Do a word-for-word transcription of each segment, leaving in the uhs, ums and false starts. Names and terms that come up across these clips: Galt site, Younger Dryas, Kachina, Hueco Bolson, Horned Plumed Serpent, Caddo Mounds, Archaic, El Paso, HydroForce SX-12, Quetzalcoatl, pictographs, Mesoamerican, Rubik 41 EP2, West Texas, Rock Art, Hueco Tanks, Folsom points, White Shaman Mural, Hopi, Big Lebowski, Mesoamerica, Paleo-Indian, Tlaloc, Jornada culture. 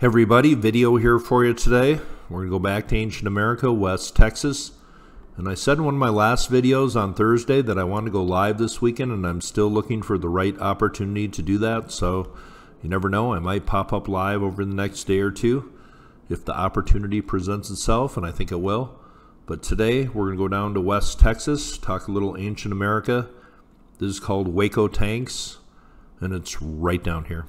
Hey everybody, video here for you today. We're going to go back to ancient America, West Texas. And I said in one of my last videos on Thursday that I want to go live this weekend, and I'm still looking for the right opportunity to do that. So you never know, I might pop up live over the next day or two if the opportunity presents itself, and I think it will. But today we're going to go down to West Texas, talk a little ancient America. This is called Hueco Tanks, and it's right down here.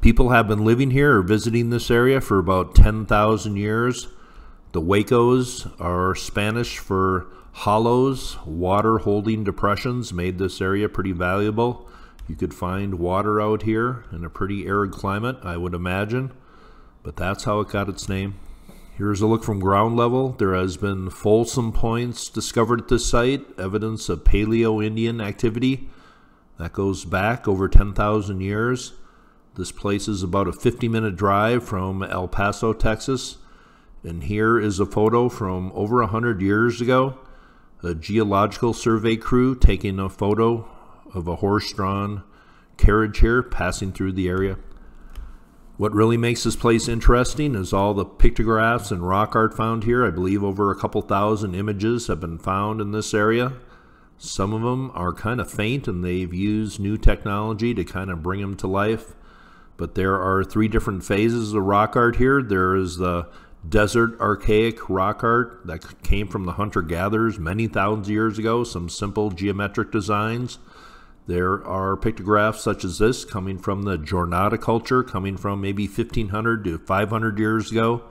People have been living here or visiting this area for about ten thousand years. The Huecos are Spanish for hollows. Water holding depressions made this area pretty valuable. You could find water out here in a pretty arid climate, I would imagine. But that's how it got its name. Here's a look from ground level. There has been Folsom points discovered at this site, evidence of Paleo-Indian activity. That goes back over ten thousand years. This place is about a fifty minute drive from El Paso, Texas. And here is a photo from over one hundred years ago. A geological survey crew taking a photo of a horse-drawn carriage here passing through the area. What really makes this place interesting is all the pictographs and rock art found here. I believe over a couple thousand images have been found in this area. Some of them are kind of faint, and they've used new technology to kind of bring them to life. But there are three different phases of rock art here. There is the desert archaic rock art that came from the hunter-gatherers many thousands of years ago, some simple geometric designs. There are pictographs such as this coming from the Jornada culture, coming from maybe fifteen hundred to five hundred years ago.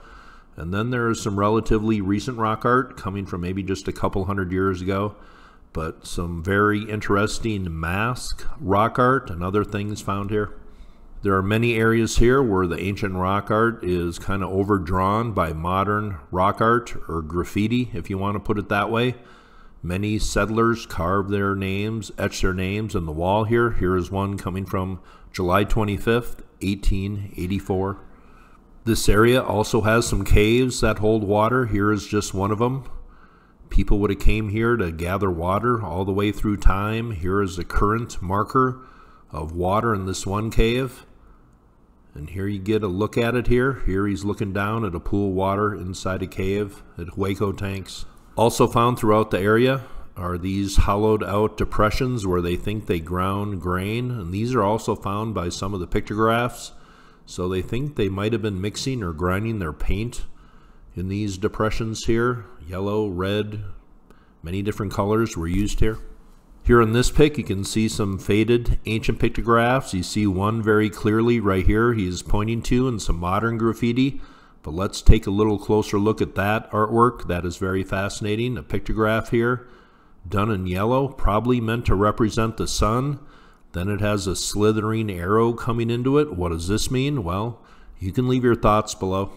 And then there is some relatively recent rock art coming from maybe just a couple hundred years ago. But some very interesting mask rock art and other things found here. There are many areas here where the ancient rock art is kind of overdrawn by modern rock art, or graffiti, if you want to put it that way. Many settlers carved their names, etched their names in the wall here. Here is one coming from July twenty-fifth, eighteen eighty-four. This area also has some caves that hold water. Here is just one of them. People would have came here to gather water all the way through time. Here is a current marker of water in this one cave. And here you get a look at it here. Here he's looking down at a pool of water inside a cave at Hueco Tanks. Also found throughout the area are these hollowed out depressions where they think they ground grain. And these are also found by some of the pictographs. So they think they might have been mixing or grinding their paint in these depressions here. Yellow, red, many different colors were used here. Here in this pic, you can see some faded ancient pictographs. You see one very clearly right here he is pointing to, and some modern graffiti. But let's take a little closer look at that artwork. That is very fascinating. A pictograph here done in yellow, probably meant to represent the sun. Then it has a slithering arrow coming into it. What does this mean? Well, you can leave your thoughts below.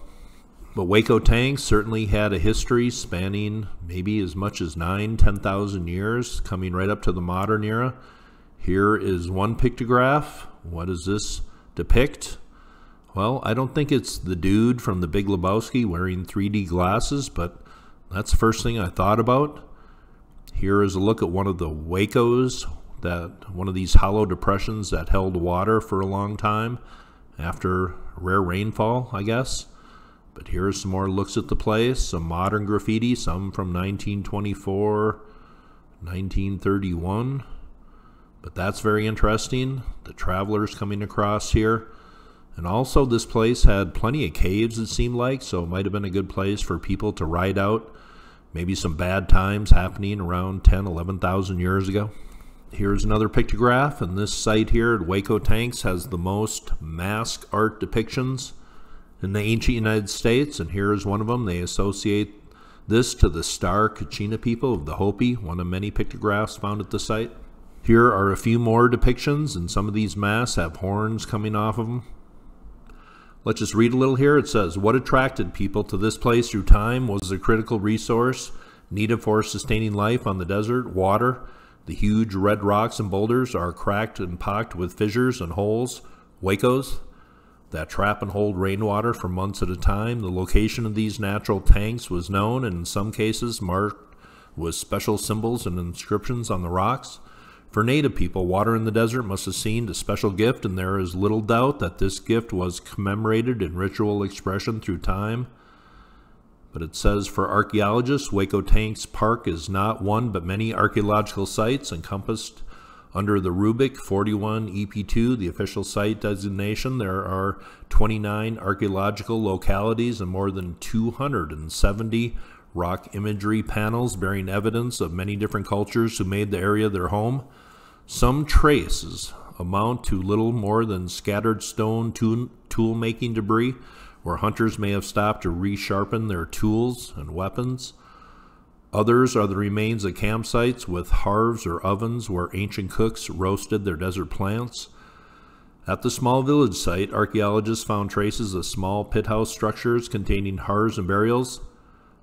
But Hueco Tanks certainly had a history spanning maybe as much as nine, ten thousand years, coming right up to the modern era. Here is one pictograph. What does this depict? Well, I don't think it's the dude from The Big Lebowski wearing three D glasses, but that's the first thing I thought about. Here is a look at one of the Huecos, that one of these hollow depressions that held water for a long time after rare rainfall, I guess. But here are some more looks at the place, some modern graffiti, some from nineteen twenty-four, nineteen thirty-one. But that's very interesting, the travelers coming across here. And also this place had plenty of caves, it seemed like, so it might have been a good place for people to ride out. Maybe some bad times happening around ten, eleven thousand years ago. Here's another pictograph, and this site here at Hueco Tanks has the most mask art depictions in the ancient United States, and here is one of them. They associate this to the star Kachina people of the Hopi, one of many pictographs found at the site. Here are a few more depictions, and some of these masks have horns coming off of them. Let's just read a little here. It says, what attracted people to this place through time was the critical resource needed for sustaining life on the desert, water. The huge red rocks and boulders are cracked and pocked with fissures and holes, Huecos, that trap and hold rainwater for months at a time. The location of these natural tanks was known, and in some cases marked with special symbols and inscriptions on the rocks. For native people, water in the desert must have seemed a special gift, and there is little doubt that this gift was commemorated in ritual expression through time. But it says, for archaeologists, Hueco Tanks Park is not one but many archaeological sites encompassed under the Rubik forty-one E P two, the official site designation. There are twenty-nine archaeological localities and more than two hundred seventy rock imagery panels bearing evidence of many different cultures who made the area their home. Some traces amount to little more than scattered stone tool-making debris, where hunters may have stopped to resharpen their tools and weapons. Others are the remains of campsites with hearths or ovens where ancient cooks roasted their desert plants. At the small village site, archaeologists found traces of small pit house structures containing hearths and burials,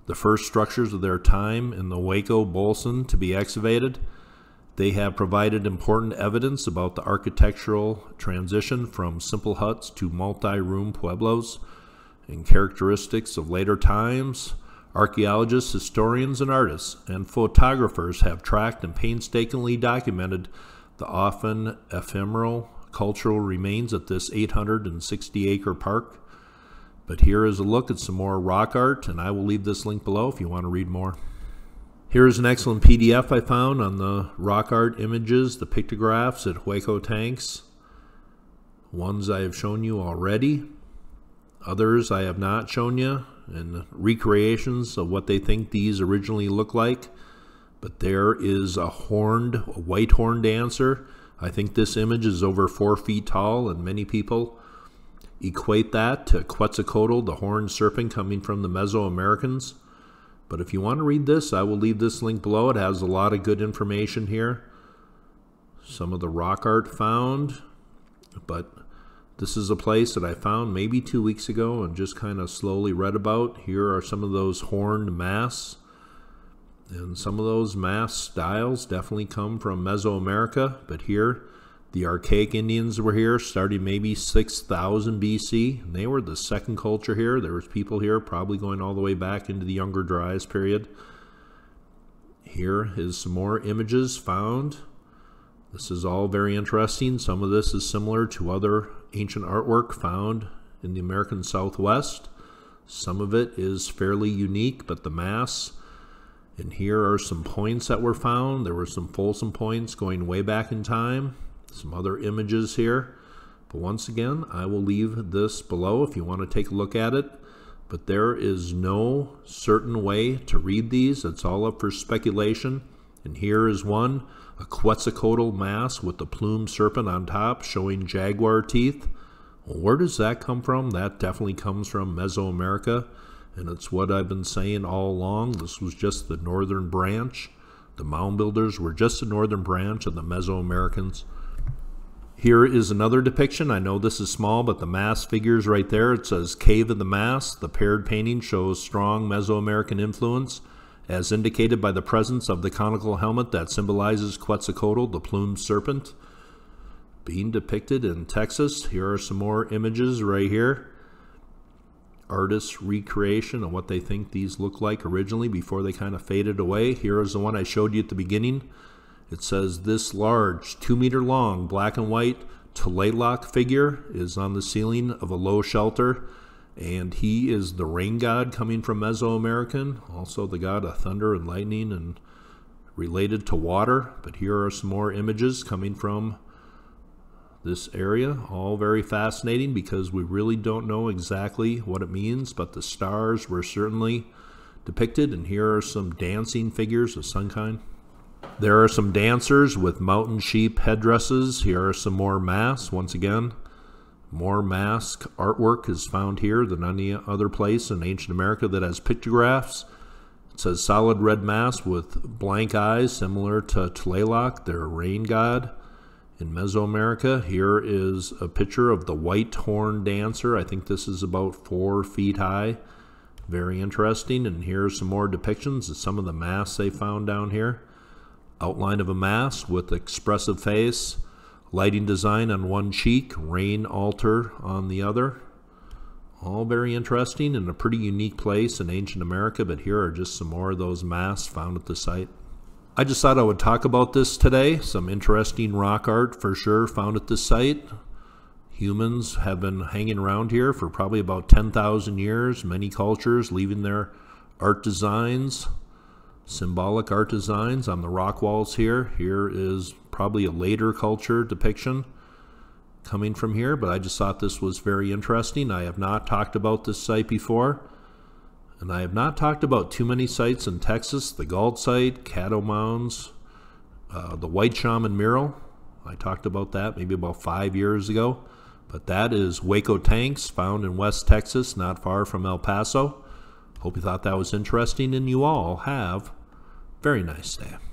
the first structures of their time in the Hueco Bolson to be excavated. They have provided important evidence about the architectural transition from simple huts to multi-room pueblos and characteristics of later times. Archaeologists, historians, and artists, and photographers have tracked and painstakingly documented the often ephemeral cultural remains at this eight hundred sixty acre park. But here is a look at some more rock art, and I will leave this link below if you want to read more. Here is an excellent P D F I found on the rock art images, the pictographs at Hueco Tanks. Ones I have shown you already, others I have not shown you, and recreations of what they think these originally look like. But there is a horned, a white-horned dancer. I think this image is over four feet tall, and many people equate that to Quetzalcoatl, the horned serpent coming from the Mesoamericans. But if you want to read this, I will leave this link below. It has a lot of good information here. Some of the rock art found, but this is a place that I found maybe two weeks ago and just kind of slowly read about. Here are some of those horned masks, and some of those mask styles definitely come from Mesoamerica, but here the archaic Indians were here starting maybe six thousand B C, and they were the second culture here. There was people here probably going all the way back into the Younger Dryas period. Here is some more images found. This is all very interesting. Some of this is similar to other ancient artwork found in the American Southwest. Some of it is fairly unique, but the mass. And here are some points that were found. There were some Folsom points going way back in time. Some other images here, but once again I will leave this below if you want to take a look at it. But there is no certain way to read these. It's all up for speculation. And here is one, a Quetzalcoatl mask with the plumed serpent on top showing jaguar teeth. Well, where does that come from? That definitely comes from Mesoamerica, and it's what I've been saying all along. This was just the northern branch. The mound builders were just the northern branch of the Mesoamericans. Here is another depiction. I know this is small, but the mass figures right there, it says Cave of the Mass. The paired painting shows strong Mesoamerican influence, as indicated by the presence of the conical helmet that symbolizes Quetzalcoatl, the plumed serpent, being depicted in Texas. Here are some more images right here. Artists' recreation of what they think these look like originally before they kind of faded away. Here is the one I showed you at the beginning. It says this large, two meter long, black and white Tlaloc figure is on the ceiling of a low shelter, and he is the rain god coming from Mesoamerican, also the god of thunder and lightning and related to water. But here are some more images coming from this area, all very fascinating because we really don't know exactly what it means, but the stars were certainly depicted. And here are some dancing figures of some kind. There are some dancers with mountain sheep headdresses. Here are some more masks. Once again, more mask artwork is found here than any other place in ancient America that has pictographs. It says solid red mask with blank eyes, similar to Tlaloc, their rain god in Mesoamerica. Here is a picture of the white horned dancer. I think this is about four feet high. Very interesting. And here are some more depictions of some of the masks they found down here. Outline of a mask with expressive face, lighting design on one cheek, rain altar on the other. All very interesting and a pretty unique place in ancient America, but here are just some more of those masks found at the site. I just thought I would talk about this today. Some interesting rock art for sure found at this site. Humans have been hanging around here for probably about ten thousand years, many cultures leaving their art designs, symbolic art designs on the rock walls here. Here is probably a later culture depiction coming from here, but I just thought this was very interesting. I have not talked about this site before, and I have not talked about too many sites in Texas. The Galt site, Caddo Mounds, uh, the White Shaman Mural. I talked about that maybe about five years ago, but that is Hueco Tanks found in West Texas, not far from El Paso. Hope you thought that was interesting, and you all have a very nice day.